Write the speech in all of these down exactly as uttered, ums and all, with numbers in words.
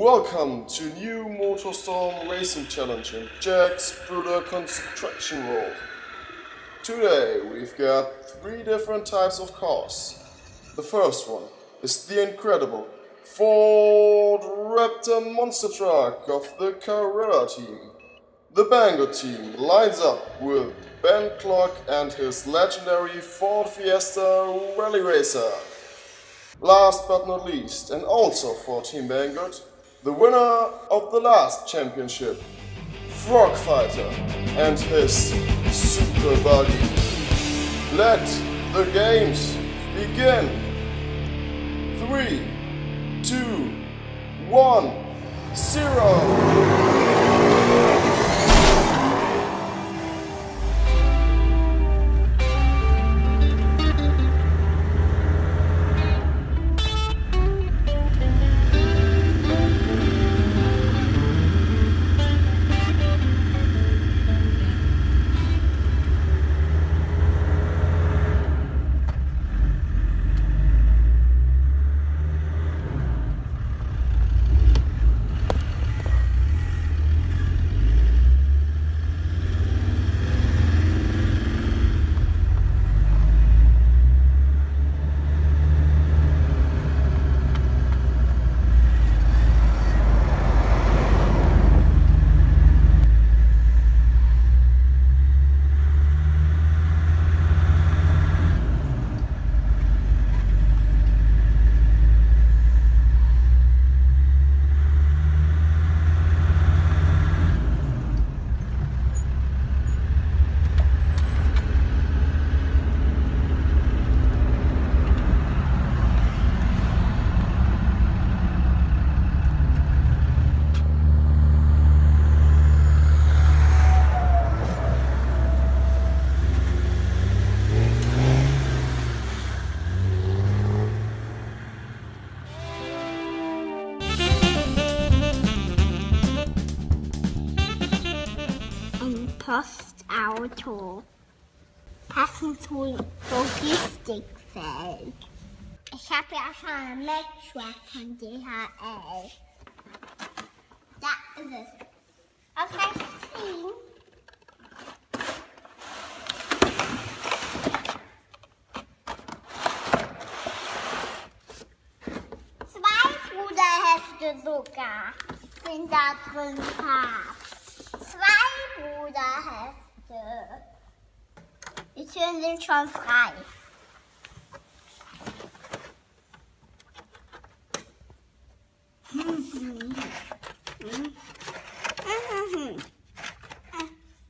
Welcome to new MotorStorm Racing Challenge in Jack's Bruder Construction World. Today we've got three different types of cars. The first one is the incredible Ford Raptor monster truck of the Carrera Team. The Banggood team lines up with Ben Clark and his legendary Ford Fiesta Rally Racer. Last but not least, and also for Team Banggood, the winner of the last championship, Frogfighter and his super buggy. Let the games begin! Three, two, one, zero! Auto. Passend zum Logistikfeld. Ich habe ja schon einen Matchwerk von D H L. Da ist es. Auf rechts ziehen. Zwei Bruderhefte sogar sind da drin. Zwei Bruderhefte. Die Türen sind schon frei.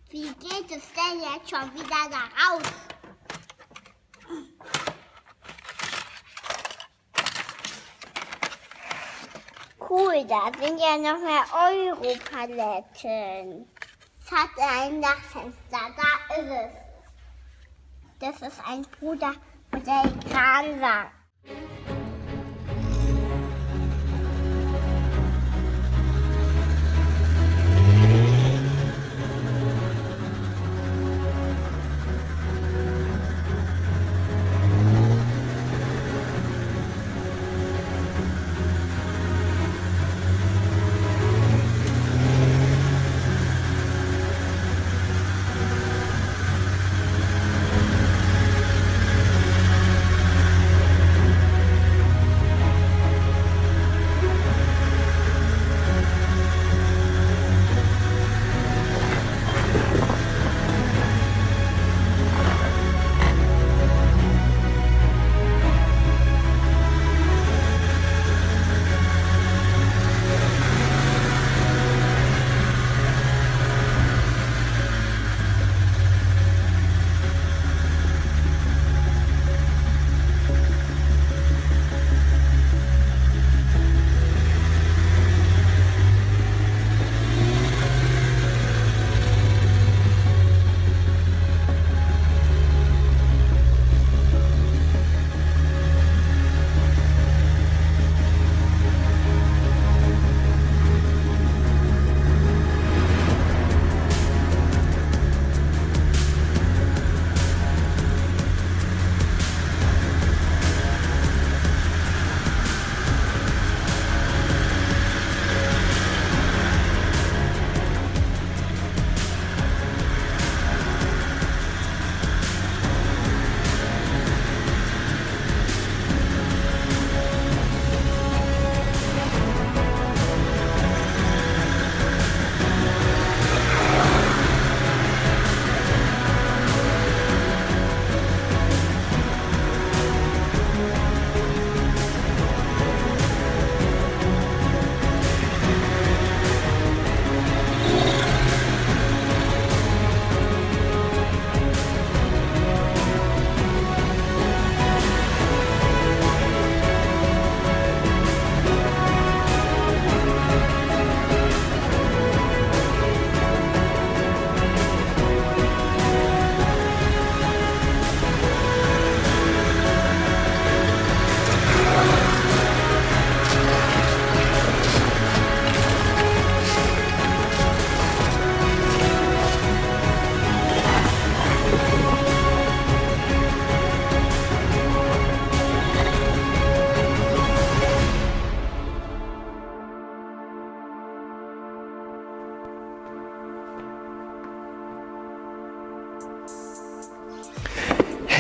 Wie geht es denn jetzt schon wieder da raus? Cool, da sind ja noch mehr Europaletten. Hat ein Dachfenster, da ist es. Das ist ein Bruder Modell Kranwagen.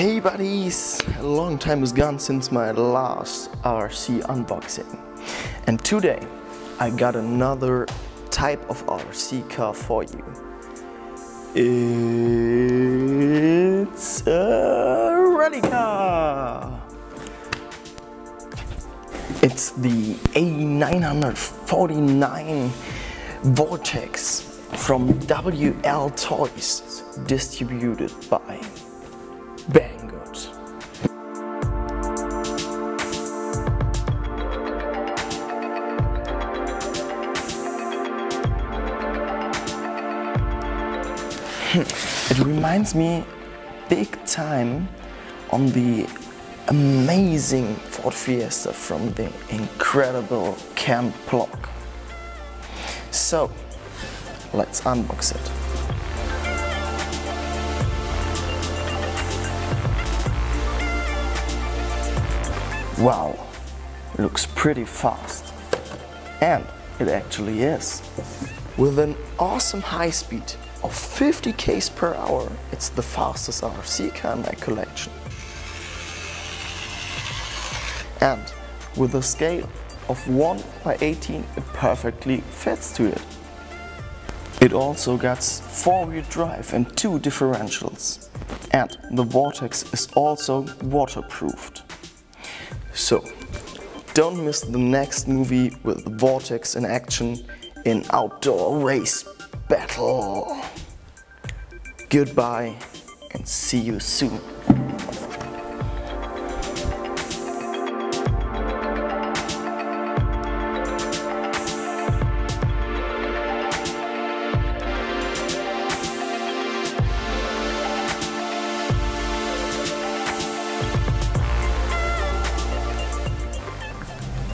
Hey buddies, a long time has gone since my last R C unboxing, and today I got another type of R C car for you. It's a rally car! It's the A nine forty-nine Vortex from W L Toys, distributed by Banggood. It reminds me big time on the amazing Ford Fiesta from the incredible Camp Block. So let's unbox it. Wow, looks pretty fast, and it actually is. With an awesome high speed of fifty K's per hour, it's the fastest R C car in my collection. And with a scale of one by eighteen, it perfectly fits to it. It also got four-wheel drive and two differentials, and the Vortex is also waterproofed. So, don't miss the next movie with the Vortex in action in outdoor race battle. Goodbye and see you soon.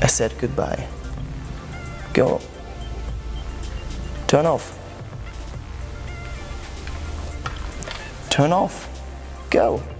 I said goodbye. Go. Turn off. Turn off. Go.